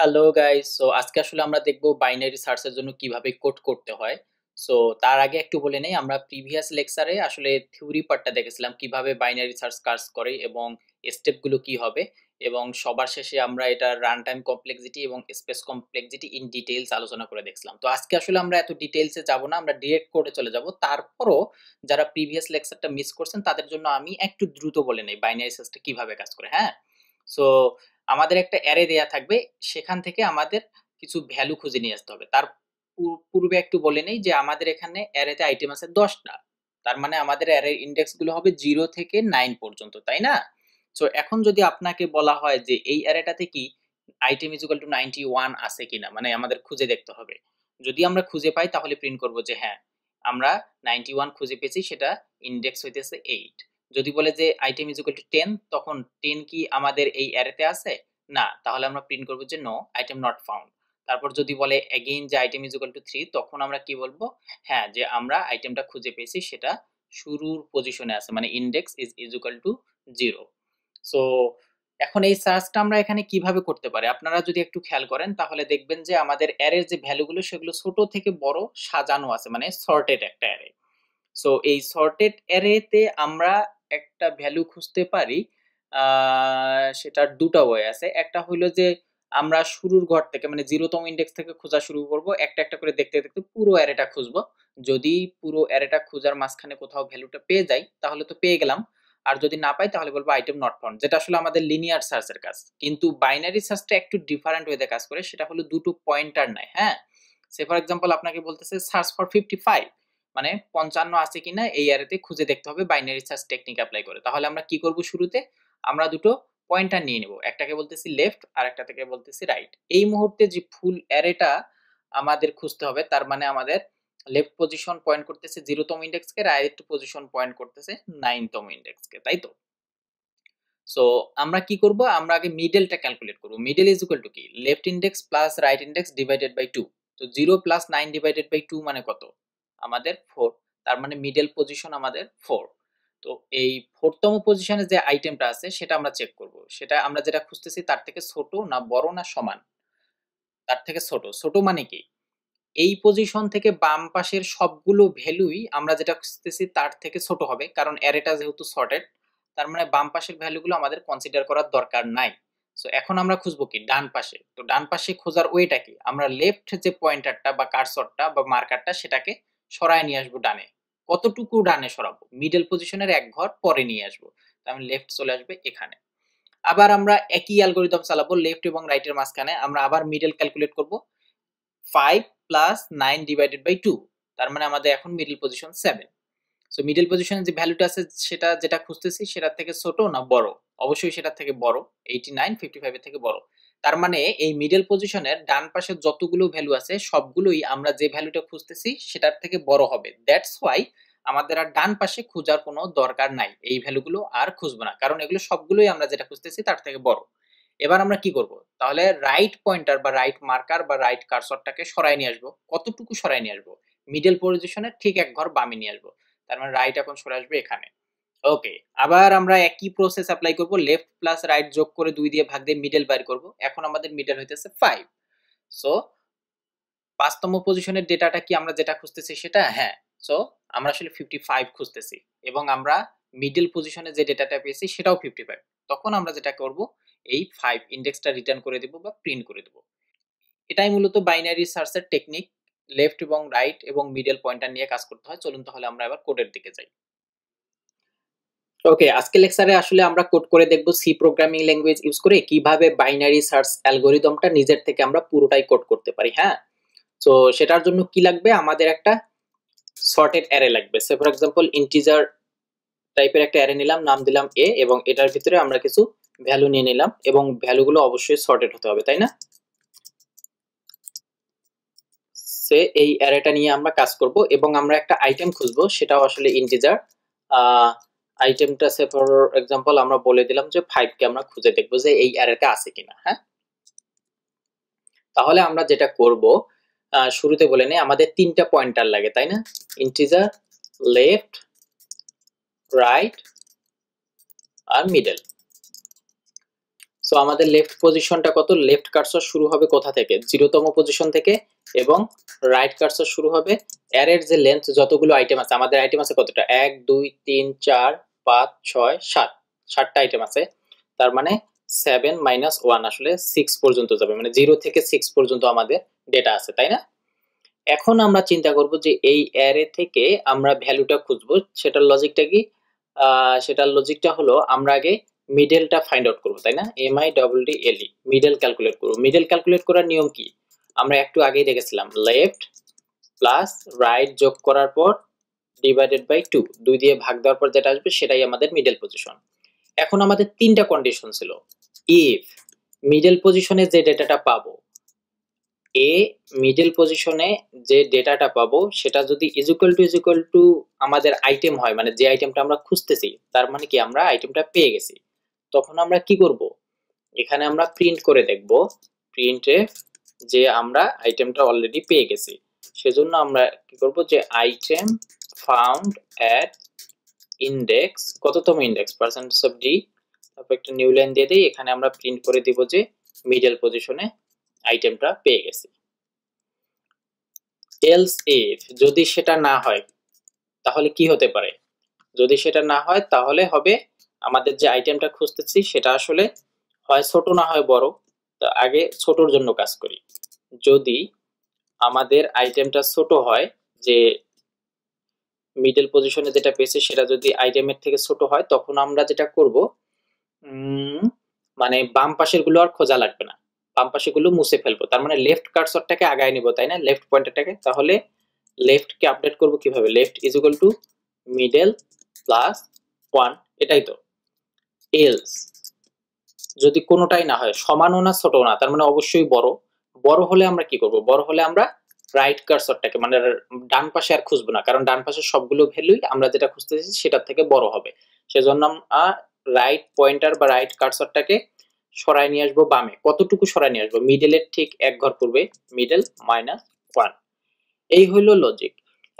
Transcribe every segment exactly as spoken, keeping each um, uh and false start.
Hello guys, so আজকে আসলে আমরা দেখব বাইনারি সার্চের জন্য কিভাবে কোড করতে হয়। সো তার আগে একটু বলে নেই, আমরা প্রিভিয়াস লেকচারে আসলে থিওরি পার্টটা দেখেছিলাম কিভাবে বাইনারি সার্চ কাজ করে এবং স্টেপগুলো কি হবে, এবং সবার শেষে আমরা এটা রান টাইম কমপ্লেক্সিটি এবং স্পেস কমপ্লেক্সিটি ইন ডিটেইলস আলোচনা করে দেখছিলাম। তো আজকে আসলে আমরা এত ডিটেইলসে যাব না, আমরা ডিরেক্ট কোডে চলে যাব। তারপরও যারা প্রিভিয়াস লেকচারটা মিস করছেন তাদের জন্য আমি একটু দ্রুত বলে নেই বাইনারি সার্চটা কিভাবে কাজ করে। হ্যাঁ, সো আমাদের একটা অ্যারে দেয়া থাকবে, সেখান থেকে আমাদের কিছু ভ্যালু খুঁজে নিয়ে আসতে হবে। তার পূর্বে একটু বলে নেই যে আমাদের এখানে অ্যারেতে আইটেম আছে দশটা, তার মানে আমাদের অ্যারের ইনডেক্সগুলো হবে জিরো থেকে নাইন পর্যন্ত, তাই না? সো এখন যদি আপনাকে বলা হয় যে এই অ্যারেটাতে কি item is equal to ninety one আছে কিনা, মানে আমাদের খুঁজে দেখতে হবে। যদি আমরা খুঁজে পাই তাহলে প্রিন্ট করবো যে হ্যাঁ, আমরা নাইনটি ওয়ান খুঁজে পেয়েছি, সেটা ইনডেক্স হইতেছে এইট। যদি বলে যে item is equal to ten, তখন টেন কি আমাদের এই অ্যারেতে আছে না, তাহলে আমরা প্রিন্ট করবো যে নো, আইটেম নট ফাউন্ড। তারপর যদি বলে এগেইন যে item is equal to three, তখন আমরা কি বলবো, হ্যাঁ, যে আমরা আইটেমটা খুঁজে পেয়েছি, সেটা শুরুর পজিশনে আছে, মানে index is is equal to zero. So এখন এই সার্চটা আমরা এখানে কিভাবে করতে পারি, আপনারা যদি একটু খেয়াল করেন তাহলে দেখবেন যে আমাদের অ্যারের যে ভ্যালুগুলো সেগুলো ছোট থেকে বড় সাজানো আছে, মানে সর্টেড একটা অ্যারে। সো এই সর্টেড অ্যারেতে আমরা একটা ভ্যালু খুঁজতে পারি, সেটার দুটো ওয়ে আছে। একটা হইলো যে আমরা শুরুর ঘর থেকে, মানে জিরোতম ইনডেক্স থেকে খোঁজা শুরু করব, একটা একটা করে দেখতে দেখতে পুরো অ্যারেটা খুঁজবো। যদি পুরো অ্যারেটা খোঁজার মাঝখানে কোথাও ভ্যালুটা পেয়ে যাই তাহলে তো পেয়ে গেলাম, আর যদি না পাই তাহলে বলবো আইটেম নট ফাউন্ড, যেটা আসলে আমাদের লিনিয়ার সার্চের কাজ। কিন্তু বাইনারি সার্চটা একটু ডিফারেন্ট ওয়েতে কাজ করে, সেটা হলো দুটো পয়েন্টার নাই। হ্যাঁ, সে ফর এক্সাম্পল আপনাকে বলতেছে সার্চ ফর ফিফটি ফাইভ, মানে পঞ্চান্ন আছে কিনা এই অ্যারেতে খুঁজে দেখতে হবে বাইনারি সার্চ টেকনিক অ্যাপ্লাই করে। তাহলে আমরা কি করব, শুরুতে আমরা দুটো পয়েন্টার নিয়ে নেব, একটাকে বলতেছি লেফট আর একটা থেকে বলতেছি রাইট। এই মুহূর্তে যে ফুল অ্যারেটা আমাদের খুঁজতে হবে, তার মানে আমাদের লেফট পজিশন পয়েন্ট করতেছে জিরোতম ইনডেক্সকে, রাইট পজিশন পয়েন্ট করতেছে নাইনতম ইনডেক্সকে, তাই তো? সো আমরা কি করব, আমরা আগে মিডলটা ক্যালকুলেট করব। মিডল ইজ ইকুয়াল টু কি, left index plus right index divided by two. তো zero plus nine divided by two মানে কত, আমাদের ফোর, তার মানে মিডল পজিশন আমাদের ফোর। তো এই ফোরতম পজিশনে যে আইটেমটা আছে সেটা আমরা চেক করব, সেটা আমরা যেটা খুঁজতেছি তার থেকে ছোট না বড় না সমান, তার থেকে ছোট। ছোট মানে কি, এই পজিশন থেকে বাম পাশের সবগুলো ভ্যালুই আমরা যেটা খুঁজতেছি তার থেকে ছোট হবে, কারণ অ্যারেটা যেহেতু সর্টেড তার মানে বাম পাশের ভ্যালুগুলো আমাদের কনসিডার করার দরকার নাই। সো এখন আমরা খুঁজবো কি, ডান পাশে। তো ডান পাশে খোঁজার ওয়েটা কি, আমরা লেফট যে পয়েন্টারটা বা কারসরটা বা মার্কারটা সেটাকে সরায় নিয়ে আসবো ডানে। কতটুকু ডানে সরাবো, মিডল পজিশনের এক ঘর পরে নিয়ে আসবো, তাহলে লেফট চলে আসবে এখানে। আবার আমরা একই অ্যালগরিদম চালাবো, লেফট এবং রাইটের মাঝখানে আমরা আবার মিডল ক্যালকুলেট করব, five plus nine divided by two, তার মানে আমাদের এখন middle position seven. So middle পজিশনে যে ভ্যালুটা আছে সেটা যেটা খুঁজতেছি সেটার থেকে ছোট না বড়, অবশ্যই সেটার থেকে বড়, এইটি নাইন ফিফটি ফাইভের থেকে বড়। তার মানে এই মিডল পজিশনের ডান পাশে যতগুলো ভ্যালু আছে সবগুলোই আমরা যে ভ্যালুটা খুঁজতেছি সেটার থেকে বড় হবে। দ্যাটস ওয়াই আমাদের আর ডান পাশে খোঁজার কোনো দরকার নাই, এই ভ্যালুগুলো আর খুঁজবো না, কারণ এগুলো সবগুলোই আমরা যেটা খুঁজতেছি তার থেকে বড়। এবার আমরা কি করব, তাহলে রাইট পয়েন্টার বা রাইট মার্কার বা রাইট কার্সরটাকে সরাই নিয়ে আসবো। কতটুকু সরাই নিয়ে আসবো, মিডল পজিশনের ঠিক এক ঘর বামে নিয়ে আসবো, তার মানে রাইট এখন সরে আসবে এখানে। ওকে, আবার আমরা একই প্রসেস অ্যাপ্লাই করব, লেফট প্লাস রাইট যোগ করে দুই দিয়ে ভাগ দিয়ে মিডল বাইর করব। এখন আমাদের মিডল হইতেছে ফাইভ। সো পাঁচতম পজিশনের ডেটাটা কি, আমরা যেটা খুঁজতেছি সেটা, হ্যাঁ। সো আমরা আসলে ফিফটি ফাইভ খুঁজতেছি এবং আমরা মিডল পজিশনে যে ডেটাটা পেয়েছি সেটাও ফিফটি ফাইভ। তখন আমরা যেটা করব, এই ফাইভ ইনডেক্সটা রিটার্ন করে দেবো বা প্রিন্ট করে দেবো। এটাই মূলত বাইনারি সার্চের টেকনিক, লেফট এবং রাইট এবং মিডল পয়েন্টার নিয়ে কাজ করতে হয়। চলুন তাহলে আমরা এবার কোডের দিকে যাই। ওকে, আজকে লেকচারে আসলে আমরা কোড করে দেখব সি প্রোগ্রামিং ল্যাঙ্গুয়েজ ইউজ করে কিভাবে বাইনারি সার্চ অ্যালগরিদমটা নিজের থেকে আমরা পুরোটাই কোড করতে পারি। হ্যাঁ, সো সেটার জন্য কি লাগবে, আমাদের একটা সর্টেড অ্যারে লাগবে। সে ফর এক্সাম্পল ইন্টিজার টাইপের একটা অ্যারে নিলাম, নাম দিলাম এ, এবং এটার ভিতরে আমরা কিছু ভ্যালু নিয়ে নিলাম এবং ভ্যালুগুলো অবশ্যই সর্টেড হতে হবে, তাই না? সে এই অ্যারেটা নিয়ে আমরা কাজ করব এবং আমরা একটা আইটেম খুঁজবো, সেটাও আসলে ইন্টিজার। আহ আইটেমটা সে ফর এক্সাম্পল আমরা বলে দিলাম যে ফাইভ কে আমরা খুঁজে দেখবো যে এই অ্যারেতে আছে কিনা। হ্যাঁ, তাহলে আমরা যেটা করব, শুরুতে বলে নেই আমাদের তিনটা পয়েন্টার লাগে, তাই না? ইন্টিজার, লেফট, রাইট আর মিডল। सो आमादेर लेफ्ट पजिशनटा कत लेफ्ट कर्सर शुरू होबे कोथा थेके शून्यतम पजिशन थेके एबं राइट कर्सर शुरू होबे एरेर जे लेंथ যতগুলো আইটেম আছে আমাদের আইটেম আছে কতটা এক দুই তিন চার পাঁচ ছয় সাত সাতটা আইটেম আছে তার মানে সাত মাইনাস এক আসলে ছয় পর্যন্ত যাবে মানে শূন্য থেকে ছয় পর্যন্ত আমাদের ডেটা আছে তাই না এখন আমরা চিন্তা করব যে এই অ্যারে থেকে আমরা ভ্যালুটা খুঁজব সেটার লজিকটা কি সেটার লজিকটা হলো আমরা আগে মিডলটা ফাইন্ড আউট করব তাই না M I double D L E middle calculate করব মিডল ক্যালকুলেট করার নিয়ম কি আমরা একটু আগেই দেখেছিলাম লেফট প্লাস রাইট যোগ করার পর ডিভাইডেড বাই দুই দুই দিয়ে ভাগ দেওয়ার পর যেটা আসবে সেটাই আমাদের মিডল পজিশন এখন আমাদের তিনটা কন্ডিশন ছিল ইফ মিডল পজিশনে যে ডেটাটা পাবো এ মিডল পজিশনে যে ডেটাটা পাবো সেটা যদি is equal to is equal to আমাদের আইটেম হয় মানে যে আইটেমটা আমরা খুঁজতেছি তার মানে কি আমরা আইটেমটা পেয়ে গেছি তখন আমরা কি করব এখানে আমরা প্রিন্ট করে দেখব প্রিন্ট এফ যে আমরা আইটেমটা অলরেডি পেয়ে গেছি সেজন্য আমরা কি করব যে আইটেম ফাউন্ড এট ইনডেক্স কততম ইনডেক্স পার্সেন্টেজ অফ ডি তারপর একটা নিউ লাইন দিয়ে দেই এখানে আমরা প্রিন্ট করে দেব যে মিডল পজিশনে আইটেমটা পেয়ে গেছি এলস ইফ যদি সেটা না হয় তাহলে কি হতে পারে যদি সেটা না হয় তাহলে হবে আমাদের যে আইটেমটা খুঁজতেছি সেটা আসলে হয় ছোট না হয় বড় তো আগে ছোটর জন্য কাজ করি যদি আমাদের আইটেমটা ছোট হয় যে মিডল পজিশনে যেটা পেয়েছে সেটা যদি আইটেমের থেকে ছোট হয় তখন আমরা যেটা করব মানে বাম পাশের গুলো আর খোঁজা লাগবে না বাম পাশের গুলো মুছে ফেলবো তার মানে লেফট কার্সরটাকে আগায় নিব তাই না লেফট পয়েন্টারটাকে তাহলে লেফট কে আপডেট করব কিভাবে left is equal to middle plus এক এটাই তো এলস যদি কোনোটাই না হয় সমানও না ছোটও না তার মানে অবশ্যই বড় বড় হলে আমরা কি করব বড় হলে আমরা রাইট কার্সরটাকে মানে ডান পাশে আর খুঁজব না কারণ ডান পাশে সবগুলো ভ্যালুই আমরা যেটা খুঁজতেছি সেটা থেকে বড় হবে সেজন্য আমরা রাইট পয়েন্টার বা রাইট কার্সরটাকে সরায় নিয়ে আসব বামে কতটুকু সরায় নিয়ে আসব মিডলের ঠিক এক ঘর পূর্বে মিডল মাইনাস এক এই হলো লজিক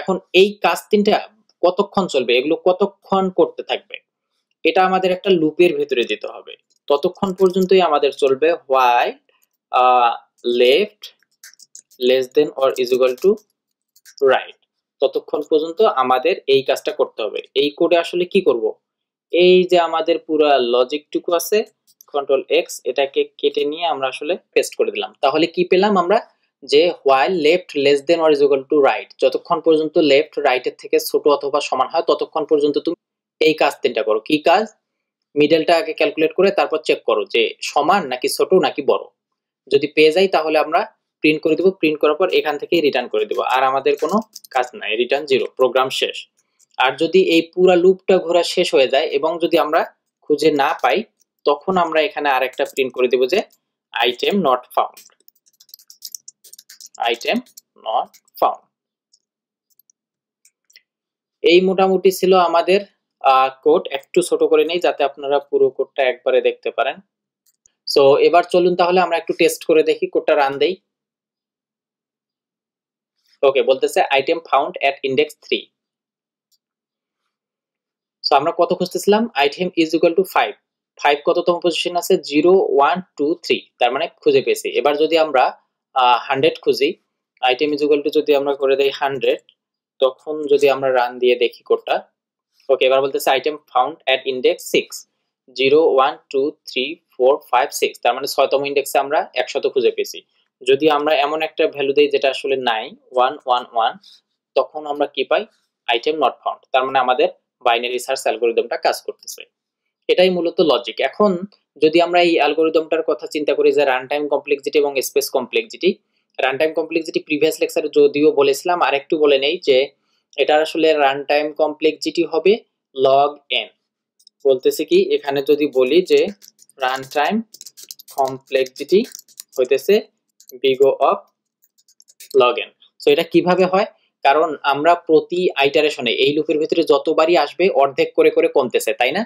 এখন এই কাজ তিনটা কতক্ষণ চলবে এগুলো কতক্ষণ করতে থাকবে এটা আমাদের একটা লুপের ভিতরে যেতে হবে ততক্ষণ পর্যন্তই আমাদের চলবে while left less than or is equal to right ততক্ষণ পর্যন্ত আমাদের এই কাজটা করতে হবে এই কোডে আসলে কি করব এই যে আমাদের পুরো লজিক টুকু আছে কন্ট্রোল এক্স এটাকে কেটে নিয়ে আমরা আসলে পেস্ট করে দিলাম তাহলে কি পেলাম আমরা যে while left less than or is equal to right যতক্ষণ পর্যন্ত left right এর থেকে ছোট অথবা সমান হয় ততক্ষণ পর্যন্ত তুমি এই কাজ তিনটা করো কি কাজ মিডলটা আগে ক্যালকুলেট করে তারপর চেক করো যে সমান নাকি ছোট নাকি বড় যদি পেয়ে যাই তাহলে আমরা প্রিন্ট করে দেব প্রিন্ট করার পর এখান থেকে রিটার্ন করে দেব আর আমাদের কোনো কাজ নাই রিটার্ন জিরো প্রোগ্রাম শেষ আর যদি এই পুরো লুপটা ঘোরা শেষ হয়ে যায় এবং যদি আমরা খুঁজে না পাই তখন আমরা এখানে আরেকটা প্রিন্ট করে দেব যে item not found item not found এই মোটামুটি ছিল আমাদের কোড একটু ছোট করে নেই যাতে আপনারা পুরো কোডটা একবারে দেখতে পারেন সো এবার চলুন তাহলে আমরা একটু টেস্ট করে দেখি কোডটা রান দেই ओके बोलते से item found at index three so আমরা কত খুঁজতেছিলাম আইটেম ইজ ইকুয়াল টু পাঁচ পাঁচ কততম পজিশন আছে শূন্য এক দুই তিন তার মানে খুঁজে পেয়েছি এবার যদি আমরা একশো খুঁজি আইটেম ইজ ইকুয়াল টু যদি আমরা করে দেই একশো তখন যদি আমরা রান দিয়ে দেখি কোডটা ওকে এবার বলতেছে আইটেম ফাউন্ড এট ইনডেক্স ছয় শূন্য এক দুই তিন চার পাঁচ ছয় তার মানে ছয় তম ইনডেক্সে আমরা একশো তো খুঁজে পেয়েছি যদি আমরা এমন একটা ভ্যালু দেই যেটা আসলে নাই এক এক এক তখন আমরা কি পাই আইটেম নট ফাউন্ড তার মানে আমাদের বাইনারি সার্চ অ্যালগরিদমটা কাজ করতেছে এটাই মূলত লজিক এখন যদি আমরা এই অ্যালগরিদমটার কথা চিন্তা করি যে রান টাইম কমপ্লেক্সিটি এবং space complexity run time complexity previous লেকচারে যদিও বলেছিলাম আরেকটু বলে নেই যে এটা আসলে রান টাইম কমপ্লেক্সিটি হবে লগ এন বলতেছে কি এখানে যদি বলি যে রান টাইম কমপ্লেক্সিটি হইতেছে big O of log n so এটা কিভাবে হয় কারণ আমরা প্রতি আইটারেশনে এই লুপের ভিতরে যতবারই আসবে অর্ধেক করে করে কমতেছে তাই না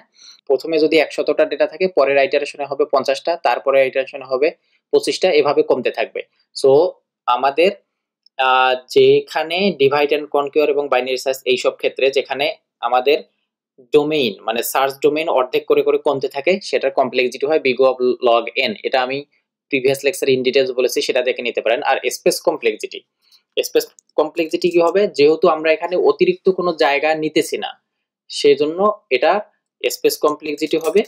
প্রথমে যদি একশো টা ডেটা থাকে পরের আইটারেশনে হবে পঞ্চাশ টা তারপরে আইটারেশনে হবে পঁচিশ টা এভাবে কমতে থাকবে সো আমাদের যেখানে ডিভাইড এন্ড কনকিউর এবং বাইনারি সার্চ এই সব ক্ষেত্রে যেখানে আমাদের ডোমেইন মানে সার্চ ডোমেইন অর্ধেক করে করে কমতে থাকে সেটার কমপ্লেক্সিটি হয় বিগ অফ লগ এন এটা আমি প্রিভিয়াস লেকচারে ইন ডিটেইলস বলেছি সেটা দেখে নিতে পারেন আর স্পেস কমপ্লেক্সিটি স্পেস কমপ্লেক্সিটি কি হবে যেহেতু আমরা এখানে অতিরিক্ত কোনো জায়গা নিতেছি না সেজন্য এটা স্পেস কমপ্লেক্সিটি হবে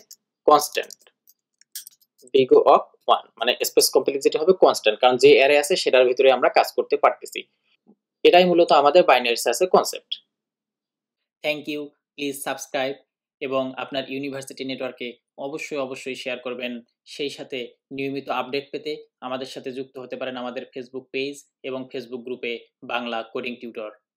কনস্ট্যান্ট বিগ অফ वन মানে স্পেস কমপ্লেক্সিটি হবে কনস্ট্যান্ট কারণ যে অ্যারে আছে সেটার ভিতরে আমরা কাজ করতে পারতেছি এটাই মূলত আমাদের বাইনারি সার্চের concept thank you please subscribe এবং আপনার ইউনিভার্সিটি নেটওয়ার্কে অবশ্যই অবশ্যই শেয়ার করবেন সেই সাথে নিয়মিত আপডেট পেতে আমাদের সাথে যুক্ত হতে পারেন আমাদের ফেসবুক পেজ এবং ফেসবুক গ্রুপে বাংলা কোডিং টিউটর